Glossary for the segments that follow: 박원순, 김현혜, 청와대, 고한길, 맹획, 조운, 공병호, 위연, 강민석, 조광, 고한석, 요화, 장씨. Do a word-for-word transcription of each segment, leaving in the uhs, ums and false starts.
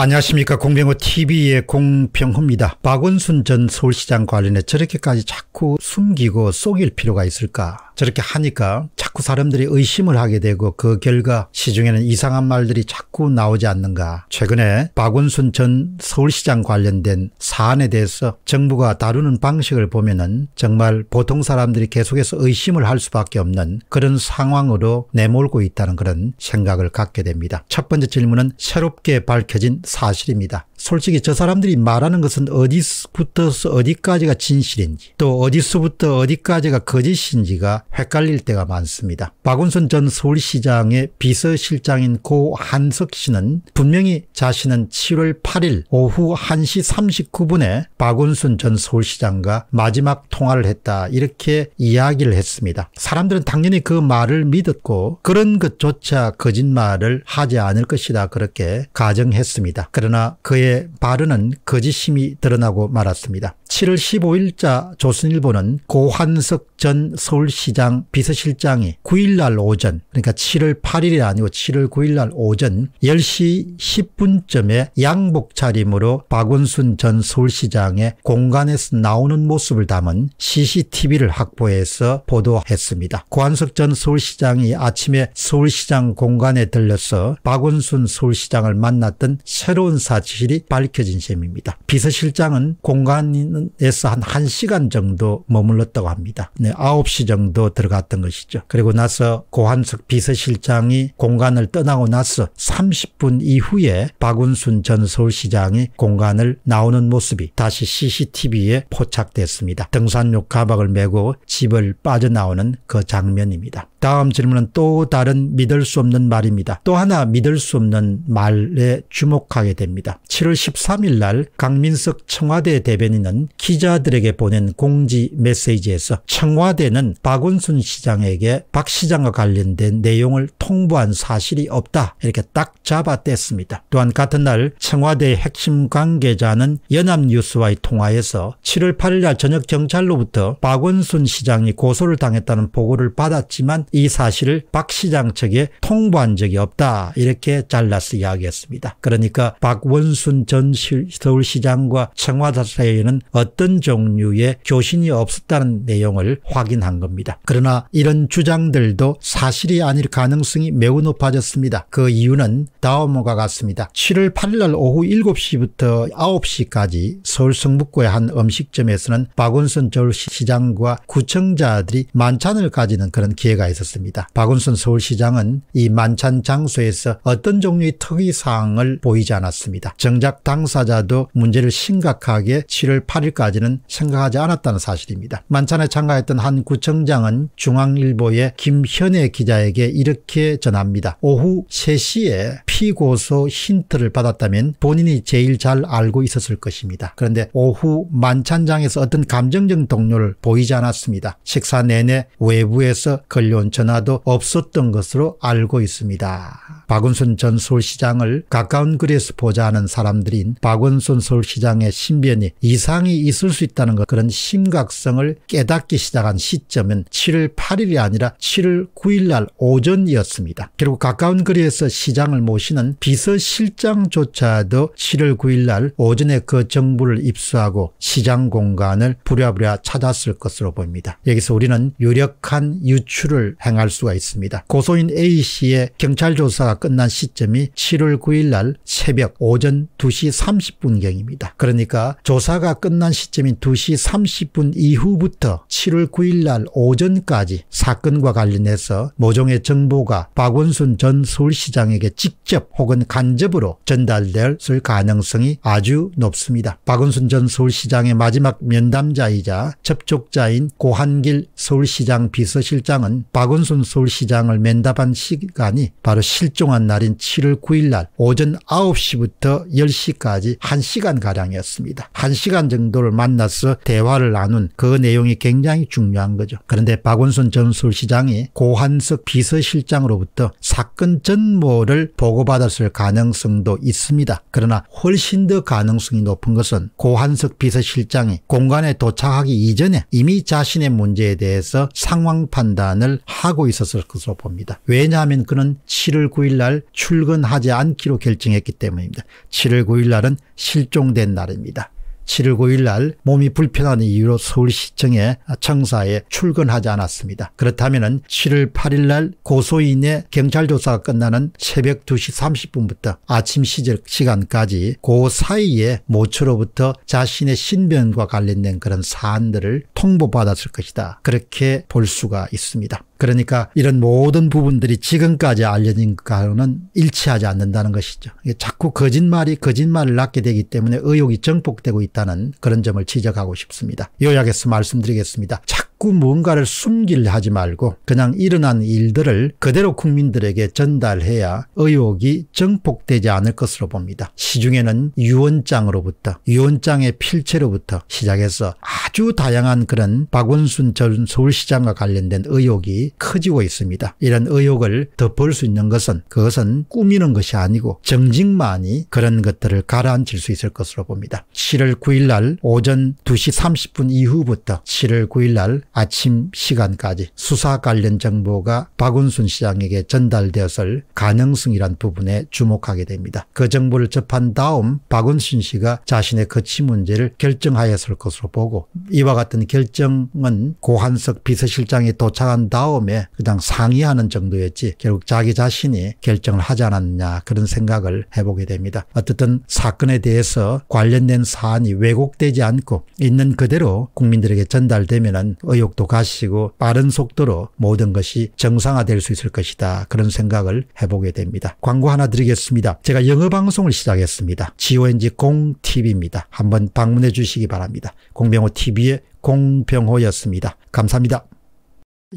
안녕하십니까. 공병호 티비의 공병호입니다. 박원순 전 서울시장 관련해 저렇게까지 자꾸 숨기고 속일 필요가 있을까? 저렇게 하니까 자꾸 사람들이 의심을 하게 되고 그 결과 시중에는 이상한 말들이 자꾸 나오지 않는가. 최근에 박원순 전 서울시장 관련된 사안에 대해서 정부가 다루는 방식을 보면은 정말 보통 사람들이 계속해서 의심을 할 수밖에 없는 그런 상황으로 내몰고 있다는 그런 생각을 갖게 됩니다. 첫 번째 질문은 새롭게 밝혀진 사실입니다. 솔직히 저 사람들이 말하는 것은 어디부터 어디까지가 진실인지 또 어디서부터 어디까지가 거짓인지가 헷갈릴 때가 많습니다. 박원순 전 서울시장의 비서실장인 고한석 씨는 분명히 자신은 칠월 팔일 오후 한 시 삼십구 분에 박원순 전 서울시장과 마지막 통화를 했다 이렇게 이야기를 했습니다. 사람들은 당연히 그 말을 믿었고 그런 것조차 거짓말을 하지 않을 것이다 그렇게 가정했습니다. 그러나 그의 발언은 거짓심이 드러나고 말았습니다. 칠월 십오일자 조선일보는 고한석 전 서울시장 비서실장이 구일날 오전 그러니까 칠월 팔일이 아니고 칠월 구일날 오전 열 시 십 분쯤에 양복 차림으로 박원순 전 서울시장의 공간에서 나오는 모습을 담은 씨씨티비를 확보해서 보도했습니다. 고한석 전 서울시장이 아침에 서울시장 공간에 들려서 박원순 서울시장을 만났던 새로운 사실이 밝혀진 셈입니다. 비서실장은 공간 에서 한 한 시간 정도 머물렀다고 합니다. 네, 아홉 시 정도 들어갔던 것이죠. 그리고 나서 고한석 비서실장이 공간을 떠나고 나서 삼십 분 이후에 박원순 전 서울시장이 공간을 나오는 모습이 다시 씨씨티비에 포착됐습니다. 등산용 가방을 메고 집을 빠져나오는 그 장면입니다. 다음 질문은 또 다른 믿을 수 없는 말입니다. 또 하나 믿을 수 없는 말에 주목하게 됩니다. 칠월 십삼일 날 강민석 청와대 대변인은 기자들에게 보낸 공지 메시지에서 청와대는 박원순 시장에게 박 시장과 관련된 내용을 통보한 사실이 없다 이렇게 딱 잡아뗐습니다. 또한 같은 날 청와대의 핵심 관계자는 연합뉴스와의 통화에서 칠월 팔일 날 저녁 경찰로부터 박원순 시장이 고소를 당했다는 보고를 받았지만 이 사실을 박 시장 측에 통보한 적이 없다 이렇게 잘라서 이야기했습니다. 그러니까 박원순 전 서울시장과 청와대 사이에는 어떤 종류의 교신이 없었다는 내용을 확인한 겁니다. 그러나 이런 주장들도 사실이 아닐 가능성이 매우 높아졌습니다. 그 이유는 다음과 같습니다. 칠월 팔일 날 오후 일곱 시부터 아홉 시까지 서울 성북구의 한 음식점에서는 박원순 서울시장과 구청자들이 만찬을 가지는 그런 기회가 있습니다. 있었습니다. 박원순 서울시장은 이 만찬 장소에서 어떤 종류의 특이사항을 보이지 않았습니다. 정작 당사자도 문제를 심각하게 칠월 팔일까지는 생각하지 않았다는 사실입니다. 만찬에 참가했던 한 구청장은 중앙일보의 김현혜 기자에게 이렇게 전합니다. 오후 세 시에 피고소 힌트를 받았다면 본인이 제일 잘 알고 있었을 것입니다. 그런데 오후 만찬장에서 어떤 감정적 동료를 보이지 않았습니다. 식사 내내 외부에서 걸려 전화도 없었던 것으로 알고 있습니다. 박원순 전 서울시장을 가까운 거리에서 보자 하는 사람들인 박원순 서울시장의 신변이 이상이 있을 수 있다는 것 그런 심각성을 깨닫기 시작한 시점은 칠월 팔일이 아니라 칠월 구일 날 오전이었습니다. 결국 가까운 거리에서 시장을 모시는 비서실장조차도 칠월 구일 날 오전에 그 정보를 입수하고 시장 공간을 부랴부랴 찾았을 것으로 보입니다. 여기서 우리는 유력한 유출을 행할 수가 있습니다. 고소인 A씨의 경찰 조사가 끝난 시점이 칠월 구일 날 새벽 오전 두 시 삼십 분경입니다. 그러니까 조사가 끝난 시점인 두 시 삼십 분 이후부터 칠월 구일 날 오전까지 사건과 관련해서 모종의 정보가 박원순 전 서울시장에게 직접 혹은 간접으로 전달될 가능성이 아주 높습니다. 박원순 전 서울시장의 마지막 면담자이자 접촉자인 고한길 서울시장 비서실장은 박원순 서울시장을 면담한 시간이 바로 실종한 날인 칠월 구일 날 오전 아홉 시부터 열 시까지 한 시간가량이었습니다. 한 시간 정도를 만나서 대화를 나눈 그 내용이 굉장히 중요한 거죠. 그런데 박원순 전 서울시장이 고한석 비서실장으로부터 사건 전모를 보고받았을 가능성도 있습니다. 그러나 훨씬 더 가능성이 높은 것은 고한석 비서실장이 공간에 도착하기 이전에 이미 자신의 문제에 대해서 상황 판단을 하고 있었을 것으로 봅니다. 왜냐하면 그는 칠월 구일 날 출근하지 않기로 결정했기 때문입니다. 칠월 구일 날은 실종된 날입니다. 칠월 구일 날 몸이 불편한 이유로 서울시청에 청사에 출근하지 않았습니다. 그렇다면 칠월 팔일 날 고소인의 경찰 조사가 끝나는 새벽 두 시 삼십 분부터 아침 시간까지 그 사이에 모처로부터 자신의 신변과 관련된 그런 사안들을 통보받았을 것이다. 그렇게 볼 수가 있습니다. 그러니까 이런 모든 부분들이 지금까지 알려진 것과는 일치하지 않는다는 것이죠. 자꾸 거짓말이 거짓말을 낳게 되기 때문에 의혹이 증폭되고 있다는 그런 점을 지적하고 싶습니다. 요약해서 말씀드리겠습니다. 자꾸 뭔가를 숨기려 하지 말고 그냥 일어난 일들을 그대로 국민들에게 전달해야 의혹이 증폭되지 않을 것으로 봅니다. 시중에는 유언장으로부터 유언장의 필체로부터 시작해서 아주 다양한 그런 박원순 전 서울시장과 관련된 의혹이 커지고 있습니다. 이런 의혹을 덮을 수 있는 것은 그것은 꾸미는 것이 아니고 정직만이 그런 것들을 가라앉힐 수 있을 것으로 봅니다. 칠월 구일 날 오전 두 시 삼십 분 이후부터 칠월 구일 날 아침 시간까지 수사 관련 정보가 박원순 시장에게 전달되었을 가능성이란 부분에 주목하게 됩니다. 그 정보를 접한 다음 박원순 씨가 자신의 거취 문제를 결정하였을 것으로 보고 이와 같은 결정은 고한석 비서실장이 도착한 다음에 그냥 상의하는 정도였지 결국 자기 자신이 결정을 하지 않았냐 그런 생각을 해보게 됩니다. 어쨌든 사건에 대해서 관련된 사안이 왜곡되지 않고 있는 그대로 국민들에게 전달되면은 의혹도 가시고 빠른 속도로 모든 것이 정상화될 수 있을 것이다. 그런 생각을 해보게 됩니다. 광고 하나 드리겠습니다. 제가 영어 방송을 시작했습니다. 지 오 엔 지 공티비입니다. 한번 방문해 주시기 바랍니다. 공병호 티비의 공병호였습니다. 감사합니다.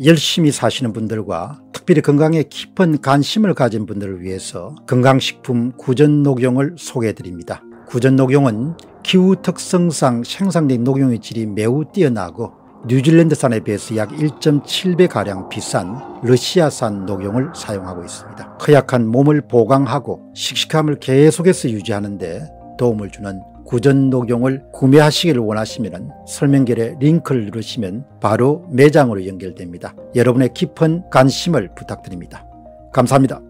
열심히 사시는 분들과 특별히 건강에 깊은 관심을 가진 분들을 위해서 건강식품 구전녹용을 소개해드립니다. 구전녹용은 기후 특성상 생산된 녹용의 질이 매우 뛰어나고 뉴질랜드산에 비해서 약 일 점 칠 배가량 비싼 러시아산 녹용을 사용하고 있습니다. 허약한 몸을 보강하고 씩씩함을 계속해서 유지하는 데 도움을 주는 구전 녹용을 구매하시기를 원하시면 설명글에 링크를 누르시면 바로 매장으로 연결됩니다. 여러분의 깊은 관심을 부탁드립니다. 감사합니다.